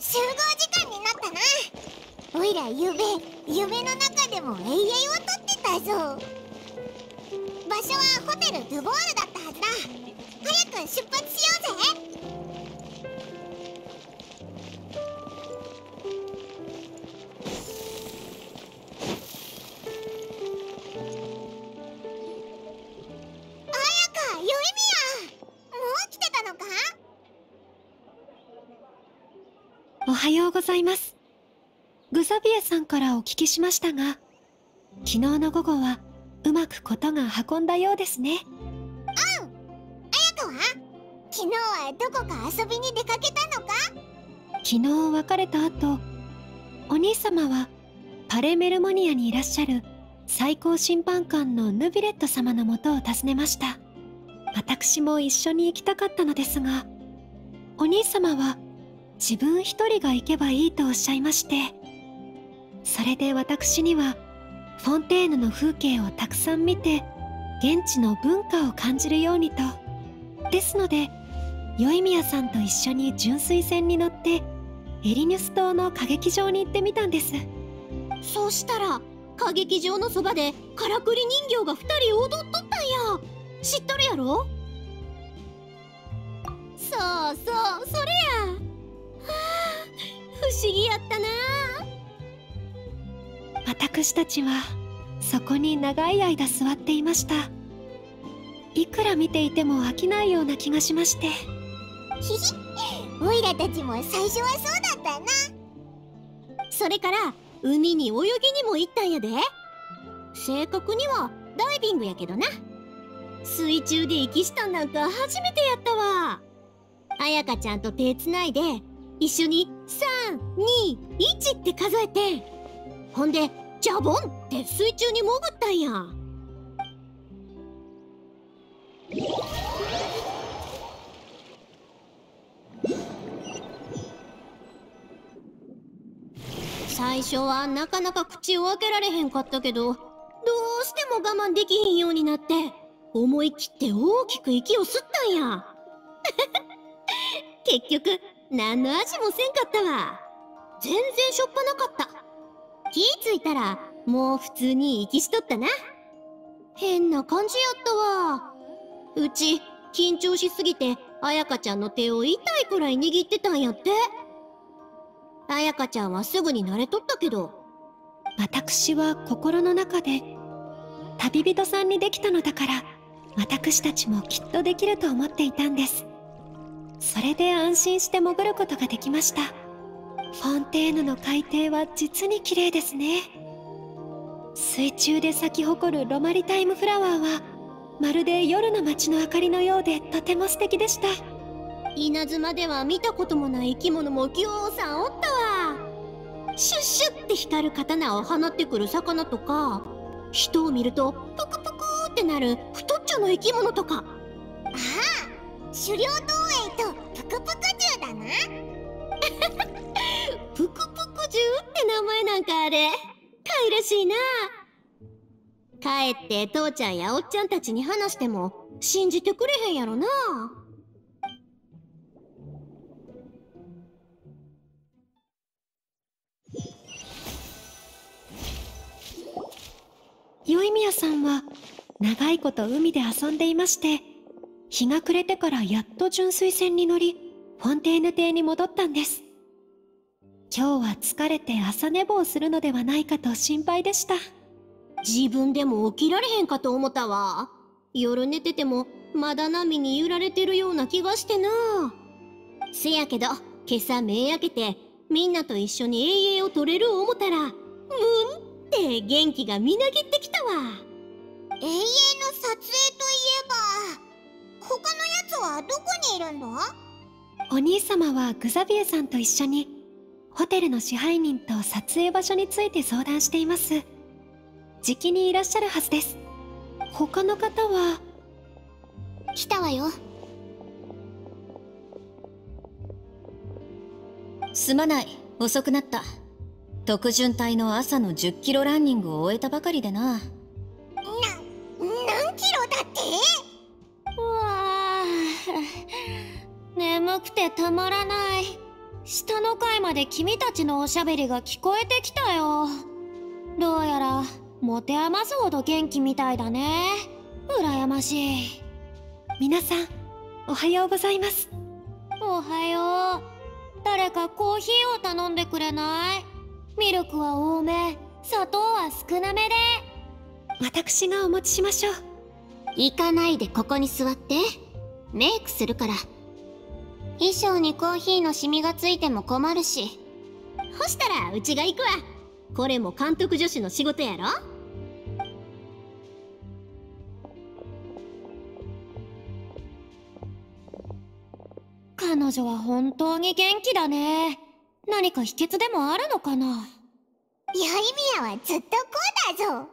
集合時間になったな。おいら夢の中でも永遠をとってたぞ。場所はホテルドゥボールだったはずだ。早く出発しようぜ。おはようございます。グザビエさんからお聞きしましたが、昨日の午後はうまくことが運んだようですね。うん、あやかは昨日はどこか遊びに出かけたのか。昨日別れた後、お兄様はパレメルモニアにいらっしゃる最高審判官のヌビレット様のもとを訪ねました。私も一緒に行きたかったのですが、お兄様は自分一人が行けばいいとおっしゃいまして、それで私にはフォンテーヌの風景をたくさん見て現地の文化を感じるようにと、ですので宵宮さんと一緒に純粋船に乗ってエリニュス島の歌劇場に行ってみたんです。そうしたら歌劇場のそばでからくり人形が2人踊っとったんや。知っとるやろ。そうそう、それや。はあ、不思議やったなあ。私たちはそこに長い間座っていました。いくら見ていても飽きないような気がしまして。オイラたちも最初はそうだったな。それから海に泳ぎにも行ったんやで。正確にはダイビングやけどな。水中で息したんなんか初めてやったわ。彩香ちゃんと手つないで一緒に3、2、1って数えて、ほんでジャボンって水中に潜ったんや。最初はなかなか口を開けられへんかったけど、どうしても我慢できへんようになって思い切って大きく息を吸ったんや。結局何の味もせんかったわ。全然しょっぱなかった。気ぃついたらもう普通に息しとったな。変な感じやったわ。うち緊張しすぎて彩香ちゃんの手を痛いくらい握ってたんやって。彩香ちゃんはすぐに慣れとったけど、私は心の中で旅人さんにできたのだから、私たちもきっとできると思っていたんです。それで安心して潜ることができました。フォンテーヌの海底は実に綺麗ですね。水中で咲き誇るロマリタイムフラワーはまるで夜の街の明かりのようでとても素敵でした。稲妻では見たこともない生き物もぎょうさんおったわ。シュッシュッって光る刀を放ってくる魚とか、人を見るとプクプクってなる太っちょの生き物とか。ああ、狩猟動物とプクプク獣だな。プクプク獣って名前なんかあれ、かいらしいな。帰って父ちゃんやおっちゃんたちに話しても信じてくれへんやろな。宵宮さんは長いこと海で遊んでいまして、日が暮れてからやっと純粋船に乗り、フォンテーヌ邸に戻ったんです。今日は疲れて朝寝坊するのではないかと心配でした。自分でも起きられへんかと思ったわ。夜寝ててもまだ波に揺られてるような気がしてな。せやけど、今朝目開けてみんなと一緒に栄養を取れる思たら、ムンって元気がみなぎってきたわ。栄養の撮影といえば、他のやつはどこにいるんだ？お兄様はグザビエさんと一緒にホテルの支配人と撮影場所について相談しています。じきにいらっしゃるはずです。他の方は来たわよ。すまない、遅くなった。特巡隊の朝の10キロランニングを終えたばかりでな。何キロだって？眠くてたまらない。下の階まで君たちのおしゃべりが聞こえてきたよ。どうやら持て余すほど元気みたいだね。羨ましい。皆さん、おはようございます。おはよう。誰かコーヒーを頼んでくれない？ミルクは多め、砂糖は少なめで。私がお持ちしましょう。行かないでここに座って。メイクするから。衣装にコーヒーのシミがついても困るし。干したらうちが行くわ。これも監督女子の仕事やろ。彼女は本当に元気だね。何か秘訣でもあるのかな。よいみやはずっとこうだぞ。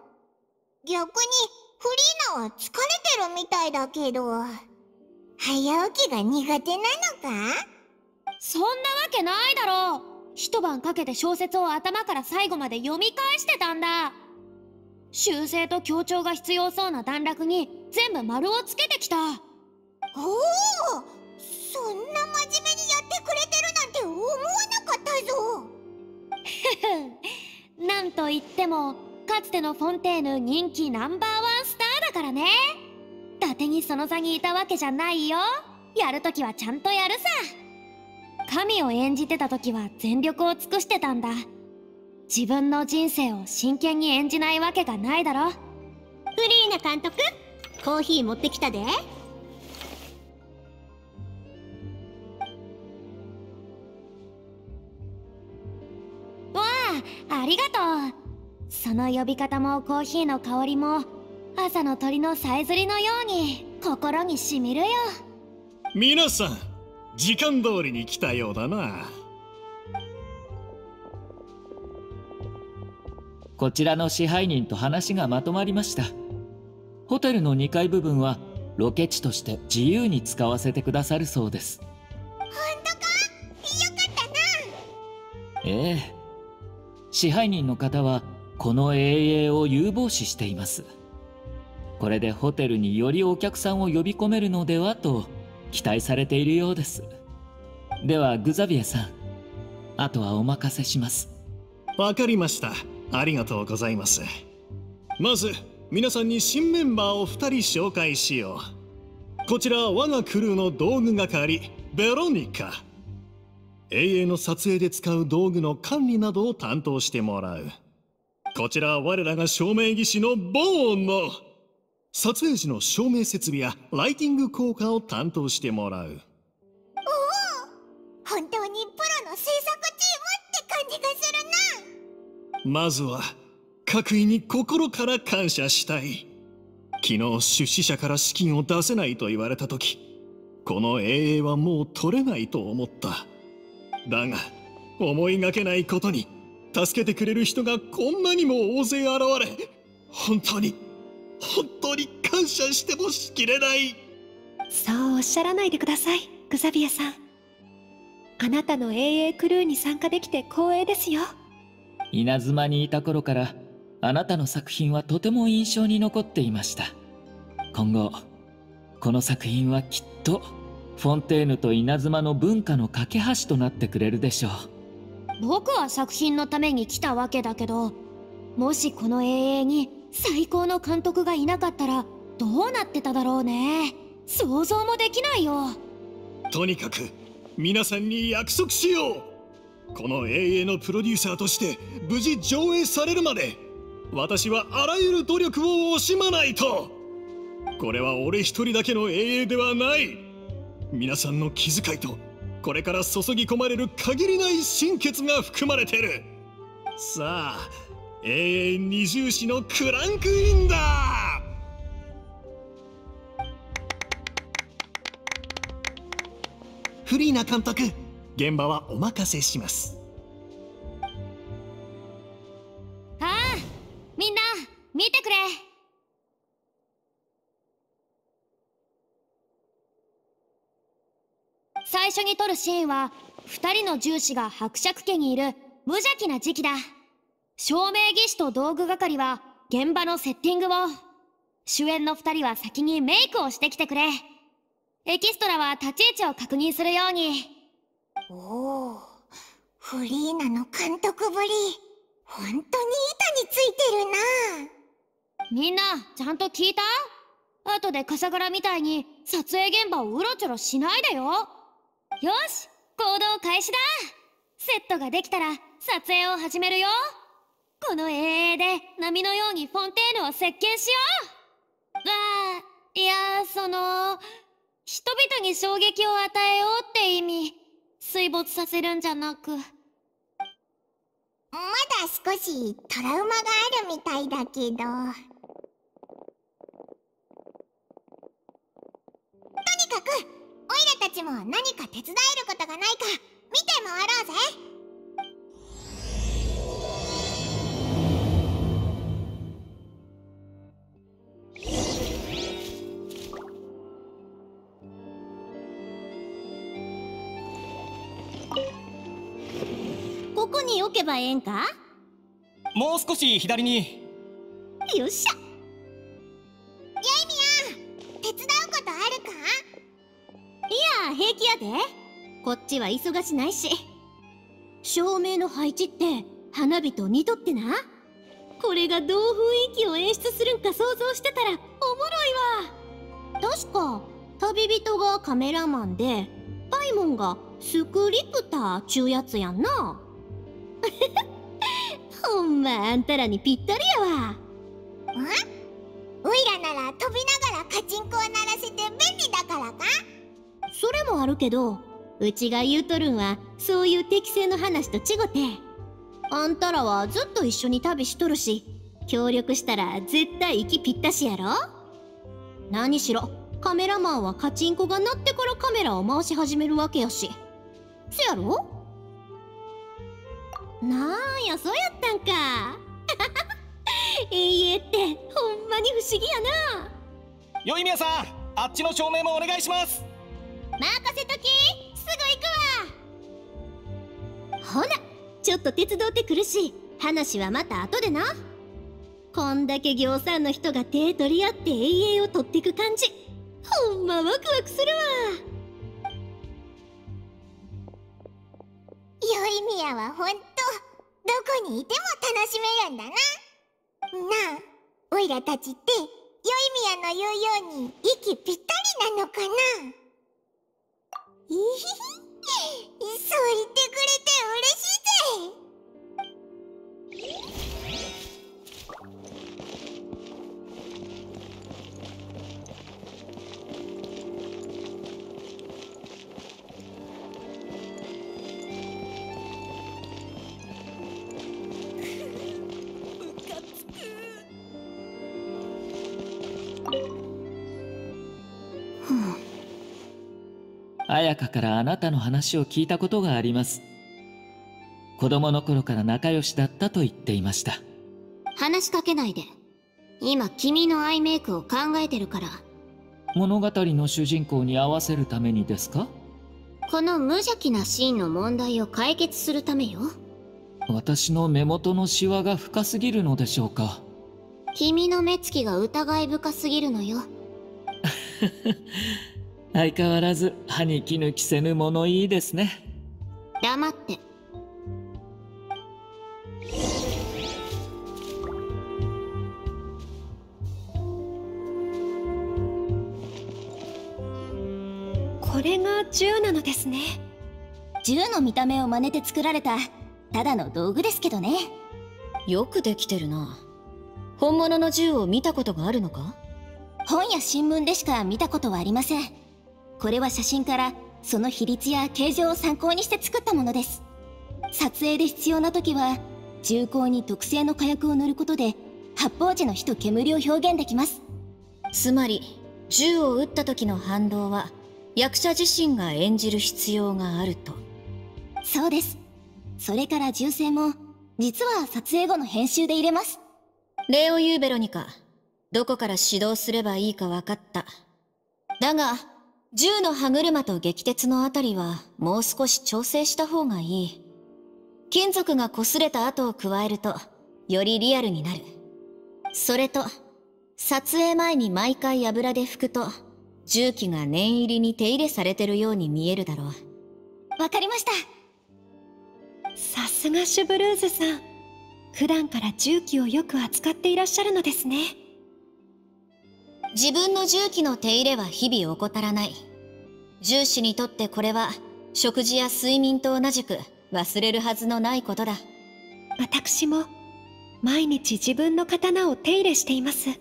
逆にフリーナは疲れてるみたいだけど、早起きが苦手なのか？そんなわけないだろう。一晩かけて小説を頭から最後まで読み返してたんだ。修正と強調が必要そうな段落に全部丸をつけてきた。おお、そんな真面目にやってくれてるなんて思わなかったぞ。ふふ、なんといってもかつてのフォンテーヌ人気No.1スターだからね。伊達にその座にいたわけじゃないよ。やるときはちゃんとやるさ。神を演じてたときは全力を尽くしてたんだ。自分の人生を真剣に演じないわけがないだろ。フリーナ監督、コーヒー持ってきたで。わあ、ありがとう。その呼び方もコーヒーの香りも朝の鳥のさえずりのように心にしみるよ。皆さん、時間通りに来たようだな。こちらの支配人と話がまとまりました。ホテルの2階部分はロケ地として自由に使わせてくださるそうです。本当か？よかったな。ええ、支配人の方はこの営々を有望視しています。これでホテルによりお客さんを呼び込めるのではと期待されているようです。ではグザビエさん、あとはお任せします。わかりました。ありがとうございます。まず皆さんに新メンバーを2人紹介しよう。こちらは我がクルーの道具係、ベロニカ。営々の撮影で使う道具の管理などを担当してもらう。こちらは我らが照明技師のボーノ。撮影時の照明設備やライティング効果を担当してもらう。おお、本当にプロの制作チームって感じがするな。まずは各位に心から感謝したい。昨日出資者から資金を出せないと言われた時、この営々はもう取れないと思った。だが思いがけないことに助けてくれる人がこんなにも大勢現れ、本当に感謝してもしきれない。そうおっしゃらないでください、グザビエさん。あなたの AA クルーに参加できて光栄ですよ。稲妻にいた頃からあなたの作品はとても印象に残っていました。今後この作品はきっとフォンテーヌと稲妻の文化の架け橋となってくれるでしょう。僕は作品のために来たわけだけど、もしこの AA に最高の監督がいなかったらどうなってただろうね。想像もできないよ。とにかく皆さんに約束しよう。この永遠のプロデューサーとして無事上映されるまで、私はあらゆる努力を惜しまないと。これは俺一人だけの永遠ではない。皆さんの気遣いとこれから注ぎ込まれる限りない心血が含まれてる。さあ、永遠二重視のクランクインだ。フリーナ監督、現場はお任せします。ああ、みんな見てくれ。最初に撮るシーンは2人の重視が伯爵家にいる無邪気な時期だ。照明技師と道具係は現場のセッティングを、主演の2人は先にメイクをしてきてくれ。エキストラは立ち位置を確認するように。おお、フリーナの監督ぶり、ほんとに板についてるな。みんなちゃんと聞いた？後でカサグラみたいに撮影現場をうろちょろしないでよ。よし、行動開始だ。セットができたら撮影を始めるよ。この永遠で波のようにフォンテーヌを席巻しよう。ああ、いやその人々に衝撃を与えようって意味。水没させるんじゃなく、まだ少しトラウマがあるみたいだけど。とにかくオイラたちも何か手伝えることがないか見て回ろうぜ。ここに置けばええんか？もう少し左に。よっしゃ。平気やで。こっちは忙しないし。照明の配置って花火と似とってな。これがどう雰囲気を演出するんか想像してたらおもろいわ。確か旅人がカメラマンでパイモンがスクリプターちゅうやつやんな。ほんまあんたらにぴったりやわ。ん？おいらなら飛びながらカチンコを鳴らせて便利だからか。それもあるけど、うちが言うとるんはそういう適性の話と違って、あんたらはずっと一緒に旅しとるし、協力したら絶対息ぴったしやろ。何しろカメラマンはカチンコが鳴ってからカメラを回し始めるわけやし。そやろ？なんや、そうやったんか。永遠ってほんまに不思議やな。よいみやさん、あっちの照明もお願いします。任せとき、すぐ行くわ。ほな、ちょっと手伝うてくるし、話はまた後でな。こんだけぎょうさんの人が手取り合って永遠を取っていく感じ、ほんまワクワクするわ。よいみやはほんとどこにいても楽しめるんだな。なあ、おいらたちってよいみやの言うように息ぴったりなのかな。いひひ、そう言ってくれて嬉しいぜ。彩香からあなたの話を聞いたことがあります。子供の頃から仲良しだったと言っていました。話しかけないで。今君のアイメイクを考えてるから。物語の主人公に合わせるためにですか？この無邪気なシーンの問題を解決するためよ。私の目元のシワが深すぎるのでしょうか？君の目つきが疑い深すぎるのよ。相変わらず歯に衣着せぬ物言いですね。黙って。これが銃なのですね。銃の見た目を真似て作られたただの道具ですけどね。よくできてるな。本物の銃を見たことがあるのか？本や新聞でしか見たことはありません。これは写真からその比率や形状を参考にして作ったものです。撮影で必要な時は銃口に特製の火薬を塗ることで発泡時の火と煙を表現できます。つまり銃を撃った時の反動は役者自身が演じる必要があると。そうです。それから銃声も実は撮影後の編集で入れます。礼を言うベロニカ、どこから指導すればいいか分かった。だが銃の歯車と撃鉄のあたりはもう少し調整した方がいい。金属が擦れた跡を加えるとよりリアルになる。それと撮影前に毎回油で拭くと銃器が念入りに手入れされてるように見えるだろう。わかりました。さすがシュブルーズさん、普段から銃器をよく扱っていらっしゃるのですね。自分の銃器の手入れは日々怠らない。銃士にとってこれは食事や睡眠と同じく忘れるはずのないことだ。私も毎日自分の刀を手入れしています。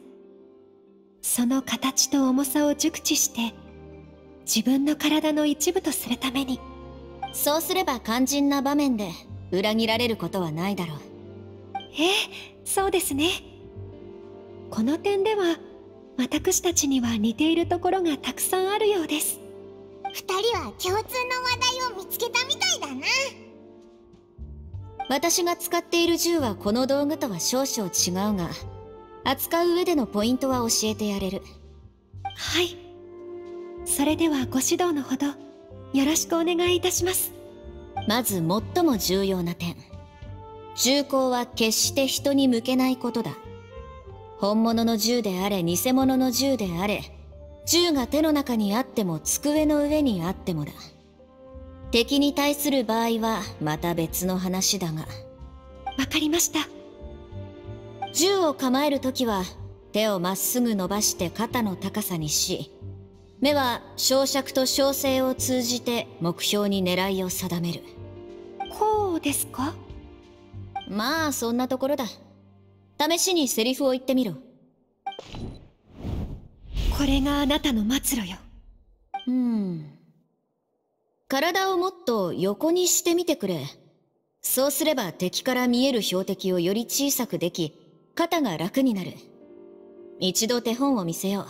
その形と重さを熟知して自分の体の一部とするために。そうすれば肝心な場面で裏切られることはないだろう。そうですね。この点では私たちには似ているところがたくさんあるようです。2人は共通の話題を見つけたみたいだな。私が使っている銃はこの道具とは少々違うが、扱う上でのポイントは教えてやれる。はい、それではご指導のほどよろしくお願いいたします。まず最も重要な点、銃口は決して人に向けないことだ。本物の銃であれ偽物の銃であれ、銃が手の中にあっても机の上にあってもだ。敵に対する場合はまた別の話だが。わかりました。銃を構えるときは手をまっすぐ伸ばして肩の高さにし、目は照射と照星を通じて目標に狙いを定める。こうですか？まあそんなところだ。試しにセリフを言ってみろ。これがあなたの末路よ。体をもっと横にしてみてくれ。そうすれば敵から見える標的をより小さくでき、肩が楽になる。一度手本を見せよ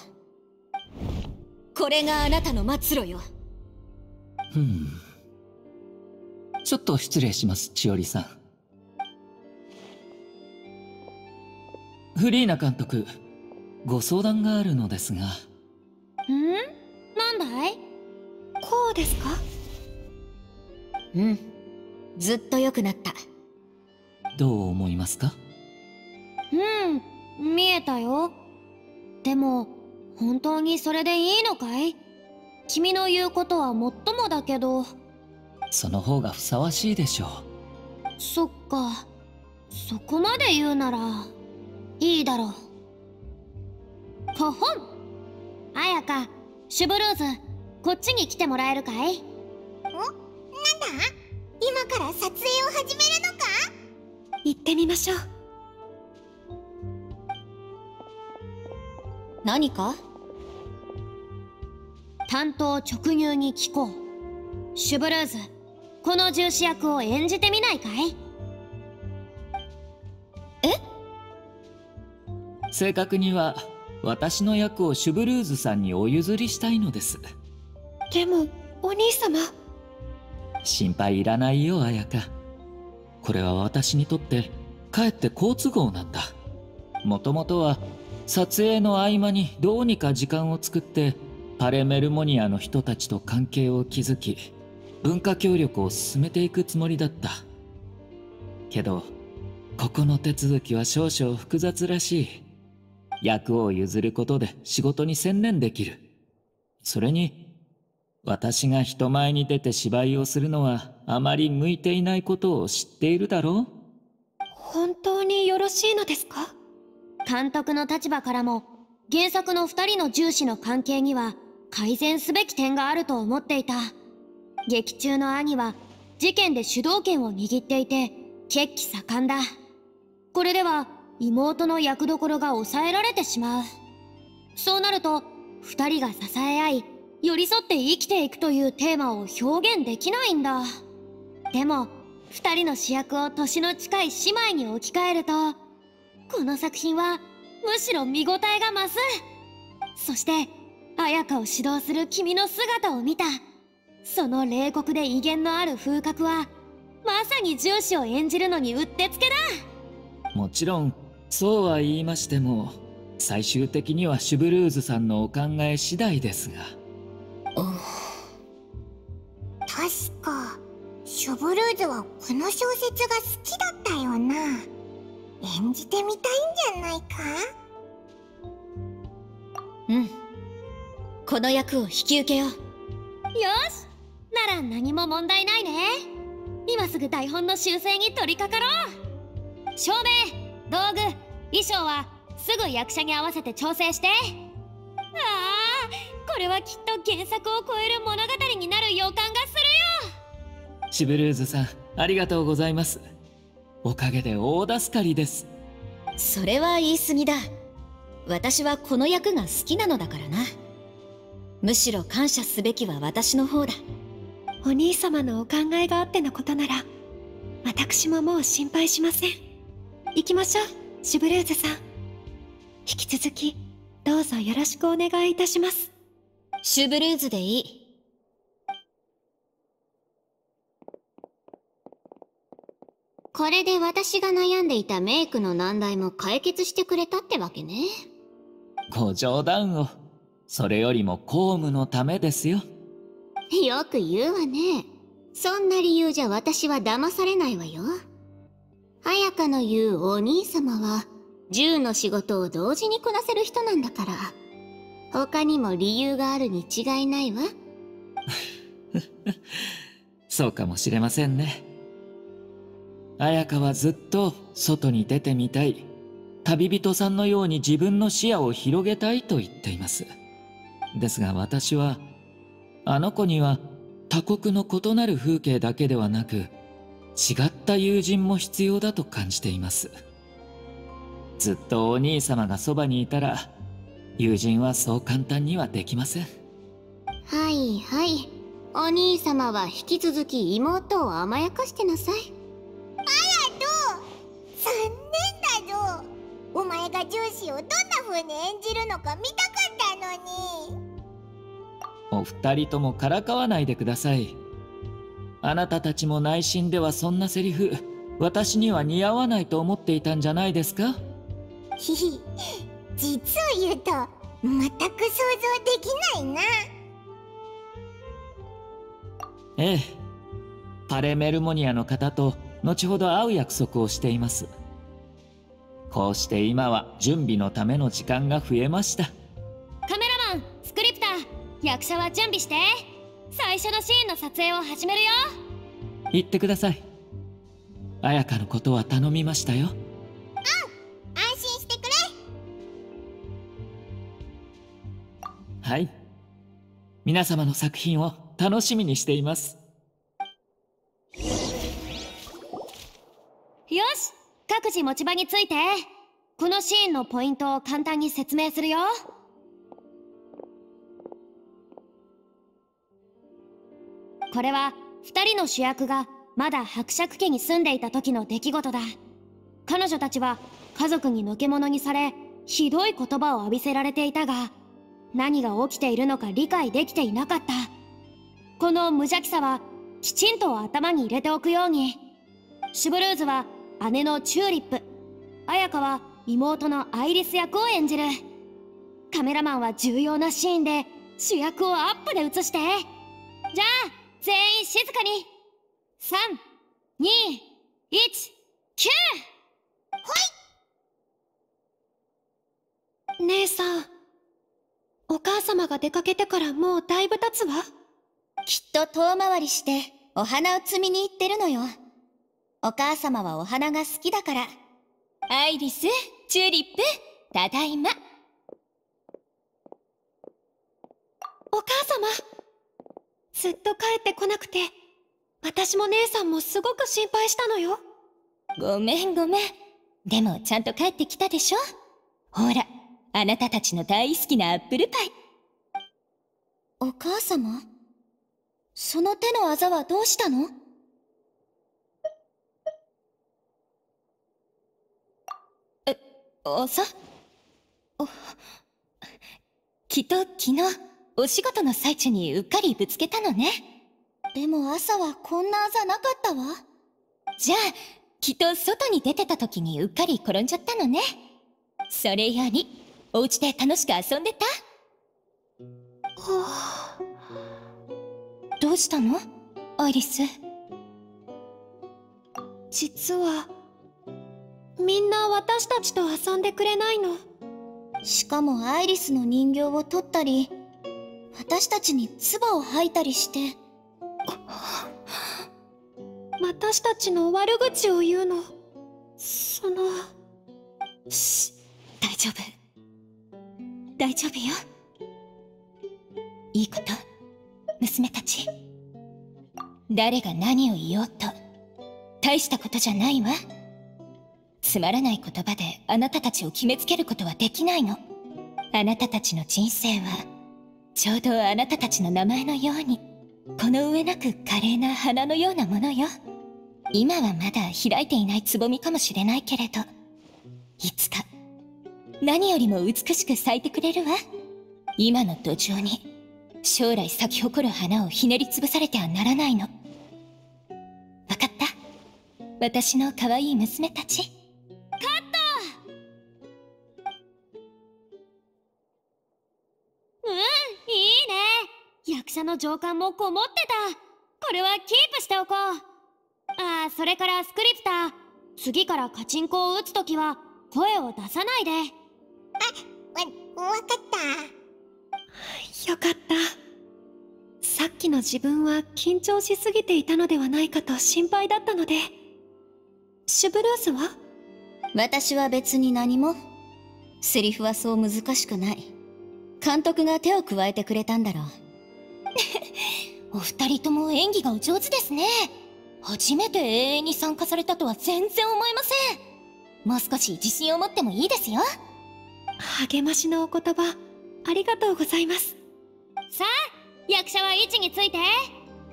う。これがあなたの末路よ。ちょっと失礼します、千織さん。フリーナ監督、ご相談があるのですが。なんだい？こうですか？ずっと良くなった。どう思いますか？見えたよ。でも、本当にそれでいいのかい？君の言うことはもっともだけど。その方がふさわしいでしょう。そっか。そこまで言うならいいだろう。ほほん、綾華、シュブルーズ、こっちに来てもらえるかい？お、なんだ？今から撮影を始めるのか？行ってみましょう。何か？単刀直入に聞こう。シュブルーズ、この銃士役を演じてみないかい？正確には私の役をシュブルーズさんにお譲りしたいのです。でもお兄様。心配いらないよ綾華。これは私にとってかえって好都合なんだ。もともとは撮影の合間にどうにか時間を作ってパレメルモニアの人たちと関係を築き、文化協力を進めていくつもりだった。けどここの手続きは少々複雑らしい。役を譲ることで仕事に専念できる。それに私が人前に出て芝居をするのはあまり向いていないことを知っているだろう。本当によろしいのですか？監督の立場からも原作の2人の重視の関係には改善すべき点があると思っていた。劇中の兄は事件で主導権を握っていて血気盛んだ。これでは妹の役どころが抑えられてしまう。そうなると2人が支え合い寄り添って生きていくというテーマを表現できないんだ。でも2人の主役を年の近い姉妹に置き換えると、この作品はむしろ見応えが増す。そして綾華を指導する君の姿を見た、その冷酷で威厳のある風格はまさに銃士を演じるのにうってつけだ。もちろんそうは言いましても、最終的にはシュブルーズさんのお考え次第ですが。確かシュブルーズはこの小説が好きだったよな。演じてみたいんじゃないか？この役を引き受けよう。よし、なら何も問題ないね。今すぐ台本の修正に取り掛かろう。照明、道具、衣装はすぐ役者に合わせて調整して。ああ、これはきっと原作を超える物語になる予感がするよ。シブルーズさん、ありがとうございます。おかげで大助かりです。それは言い過ぎだ。私はこの役が好きなのだからな。むしろ感謝すべきは私の方だ。お兄様のお考えがあってのことなら、私ももう心配しません。行きましょう、シブルーズさん。引き続きどうぞよろしくお願いいたします。シュブルーズでいい。これで私が悩んでいたメイクの難題も解決してくれたってわけね。ご冗談を。それよりも公務のためですよ。よく言うわね。そんな理由じゃ私は騙されないわよ。綾香の言うお兄様は10の仕事を同時にこなせる人なんだから、他にも理由があるに違いないわ。そうかもしれませんね。綾香はずっと外に出てみたい、旅人さんのように自分の視野を広げたいと言っています。ですが私は、あの子には他国の異なる風景だけではなく、違った友人も必要だと感じています。ずっとお兄様がそばにいたら、友人はそう簡単にはできません。はいはい、お兄様は引き続き妹を甘やかしてなさい。お前がジューシーをどんな風に演じるのか見たかったのに。お二人ともからかわないでください。あなたたちも内心ではそんなセリフ、私には似合わないと思っていたんじゃないですか。ひひ、実を言うと全く想像できないな。ええ、パレメルモニアの方と後ほど会う約束をしています。こうして今は準備のための時間が増えました。カメラマン、スクリプター、役者は準備して、最初のシーンの撮影を始めるよ。行ってください。綾香のことは頼みましたよ。うん、安心してくれ。はい、皆様の作品を楽しみにしています。よし、各自持ち場について、このシーンのポイントを簡単に説明するよ。これは2人の主役がまだ伯爵家に住んでいた時の出来事だ。彼女たちは家族にのけ者にされ、ひどい言葉を浴びせられていたが、何が起きているのか理解できていなかった。この無邪気さはきちんと頭に入れておくように。シュブルーズは姉のチューリップ、綾香は妹のアイリス役を演じる。カメラマンは重要なシーンで主役をアップで映して。じゃあ全員静かに、3、2、1、9。ほい。姉さん、お母様が出かけてからもうだいぶ経つわ。きっと遠回りしてお花を摘みに行ってるのよ。お母様はお花が好きだから。アイリス、チューリップ、ただいま。お母様、ずっと帰ってこなくて、私も姉さんもすごく心配したのよ。ごめんごめん。でもちゃんと帰ってきたでしょ。ほら、あなたたちの大好きなアップルパイ。お母様、その手のあざはどうしたの？きっと昨日お仕事の最中にうっかりぶつけたのね。でも朝はこんなあざなかったわ。じゃあきっと外に出てた時にうっかり転んじゃったのね。それよりお家で楽しく遊んでた？はあ、どうしたのアイリス？実はみんな私たちと遊んでくれないの。しかもアイリスの人形を取ったり、私たちに唾を吐いたりして。私たちの悪口を言うの。その大丈夫大丈夫よ。いいこと、娘たち。誰が何を言おうと大したことじゃないわ。つまらない言葉であなたたちを決めつけることはできないの。あなたたちの人生はちょうどあなたたちの名前のようにこの上なく華麗な花のようなものよ。今はまだ開いていないつぼみかもしれないけれど、いつか何よりも美しく咲いてくれるわ。今の土壌に将来咲き誇る花をひねりつぶされてはならないの。分かった？私の可愛い娘たち。役者の情感もこもってた。これはキープしておこう。ああ、それからスクリプター、次からカチンコを打つときは声を出さないで。あ、わかった。よかった。さっきの自分は緊張しすぎていたのではないかと心配だったので。シュブルースは？私は別に何も。セリフはそう難しくない。監督が手を加えてくれたんだろう。お二人とも演技がお上手ですね。初めて永遠に参加されたとは全然思えません。もう少し自信を持ってもいいですよ。励ましのお言葉ありがとうございます。さあ、役者は位置について。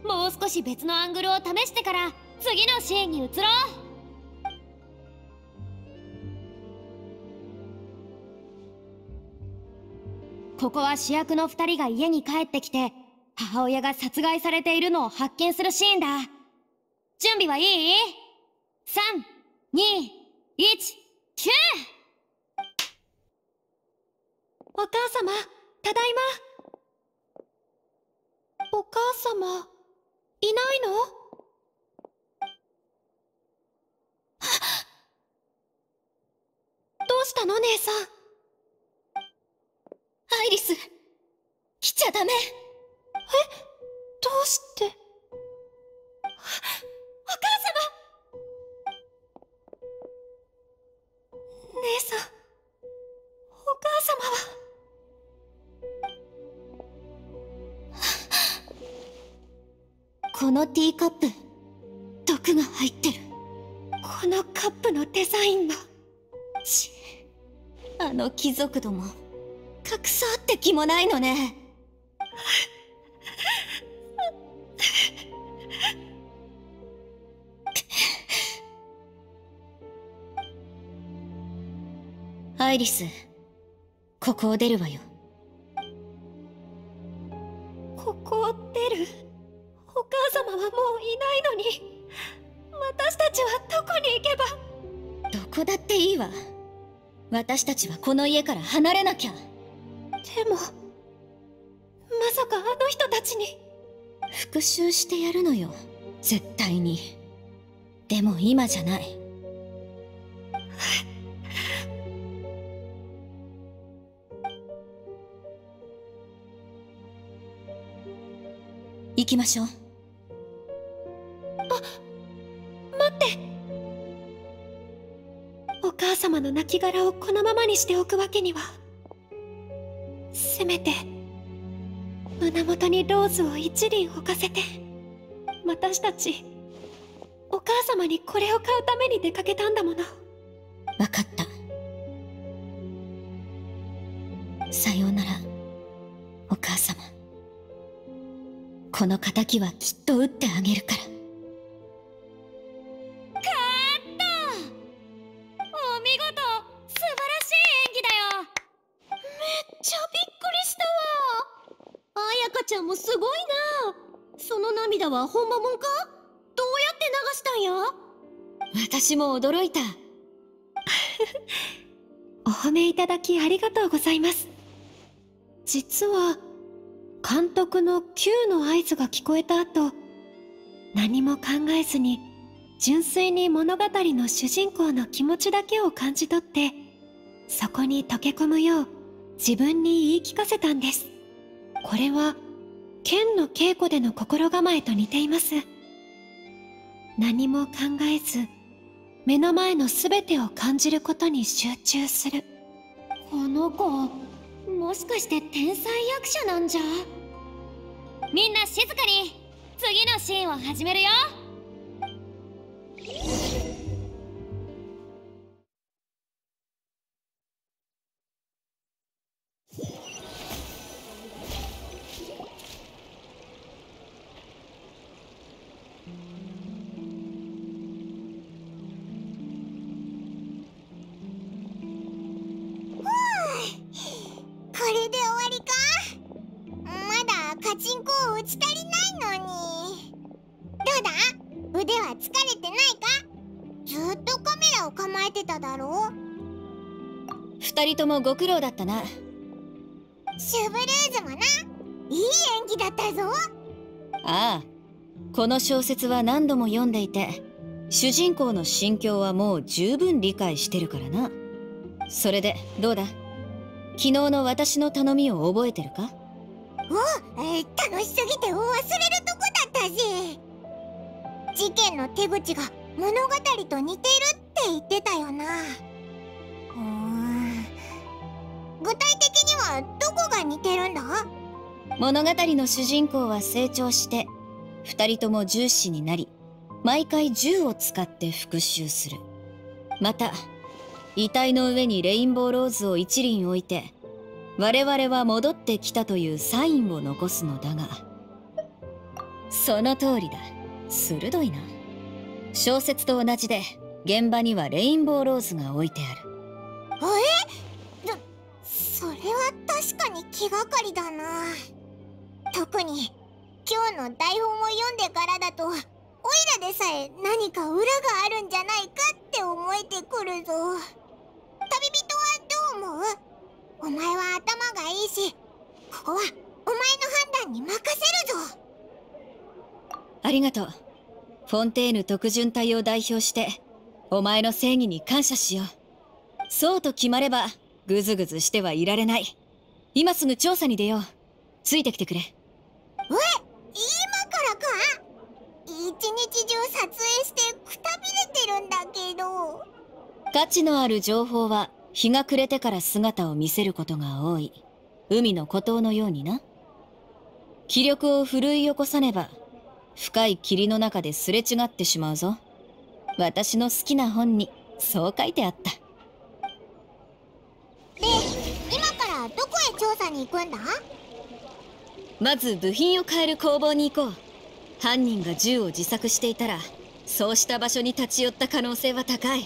もう少し別のアングルを試してから次のシーンに移ろう。ここは主役の二人が家に帰ってきて母親が殺害されているのを発見するシーンだ。準備はいい？ 3、2、1、9！ お母様、ただいま。お母様、いないの？どうしたの、姉さん。アイリス、来ちゃダメ。どうして？お母様！姉さん、お母様はこのティーカップ、毒が入ってる。このカップのデザインが、あの貴族ども、隠そうって気もないのね。アイリス、ここを出るわよ。ここを出る？お母様はもういないのに、私たちはどこに行けば？どこだっていいわ。私たちはこの家から離れなきゃ。でも、まさかあの人たちに。復讐してやるのよ、絶対に。でも今じゃない。行きましょう。あ、待って。お母様の亡骸をこのままにしておくわけには。せめて胸元にローズを一輪置かせて。私たちお母様にこれを買うために出かけたんだもの。分かった。さようなら、お母様。この仇はきっと打ってあげるから。カット！お見事、素晴らしい演技だよ。めっちゃびっくりしたわ。彩香ちゃんもすごいな。その涙はほんまもんか？どうやって流したんや？私も驚いた。お褒めいただきありがとうございます。実は監督の Q の合図が聞こえた後、何も考えずに純粋に物語の主人公の気持ちだけを感じ取って、そこに溶け込むよう自分に言い聞かせたんです。これは剣の稽古での心構えと似ています。何も考えず、目の前の全てを感じることに集中する。この子、もしかして天才役者なんじゃ。みんな静かに、次のシーンを始めるよ。二人ともご苦労だったな。シュブルーズもな、いい演技だったぞ。ああ、この小説は何度も読んでいて、主人公の心境はもう十分理解してるからな。それでどうだ、昨日の私の頼みを覚えてるか。お、楽しすぎて忘れるとこだったぜ。事件の手口が物語と似ているって言ってたよな。具体的にはどこが似てるんだ？物語の主人公は成長して、二人とも銃士になり、毎回銃を使って復讐する。また、遺体の上にレインボーローズを一輪置いて、我々は戻ってきたというサインを残すのだが。その通りだ。鋭いな。小説と同じで、現場にはレインボーローズが置いてある。え？それは確かに気がかりだな。特に今日の台本を読んでからだと、おいらでさえ何か裏があるんじゃないかって思えてくるぞ。旅人はどう思う？お前は頭がいいし、ここはお前の判断に任せるぞ。ありがとう。フォンテーヌ特巡隊を代表してお前の正義に感謝しよう。そうと決まればぐずぐずしてはいられない。今すぐ調査に出よう。ついてきてくれ。え、今からか？一日中撮影してくたびれてるんだけど。価値のある情報は日が暮れてから姿を見せることが多い。海の孤島のようにな。気力を奮い起こさねば深い霧の中ですれ違ってしまうぞ。私の好きな本にそう書いてあった。で、今からどこへ調査に行くんだ？まず部品を変える工房に行こう。犯人が銃を自作していたら、そうした場所に立ち寄った可能性は高い。